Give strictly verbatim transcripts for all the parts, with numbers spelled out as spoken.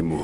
kakimu.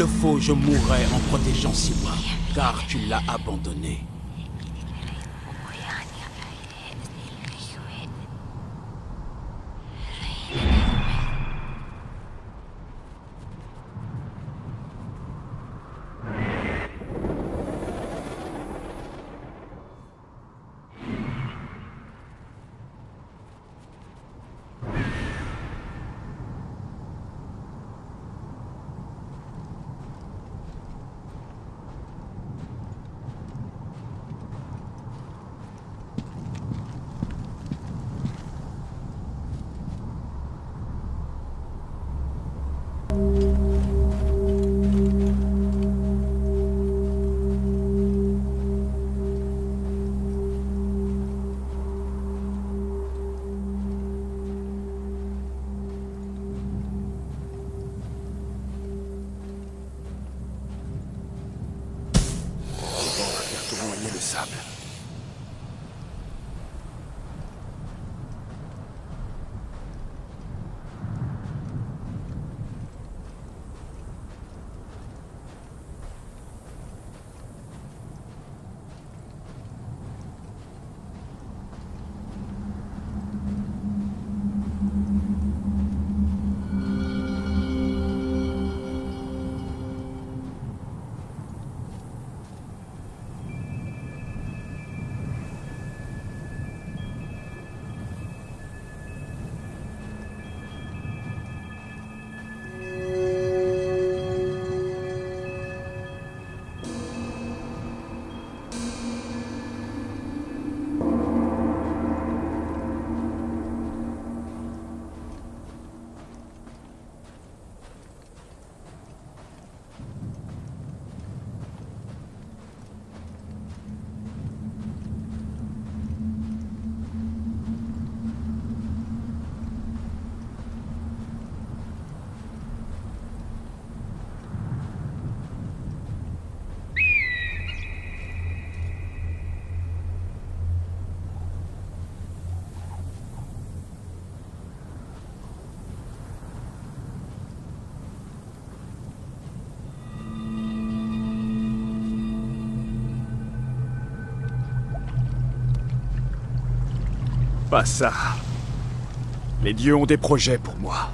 le faut, je mourrai en protégeant Siwa, car tu l'as abandonné. Pas ça. Les dieux ont des projets pour moi.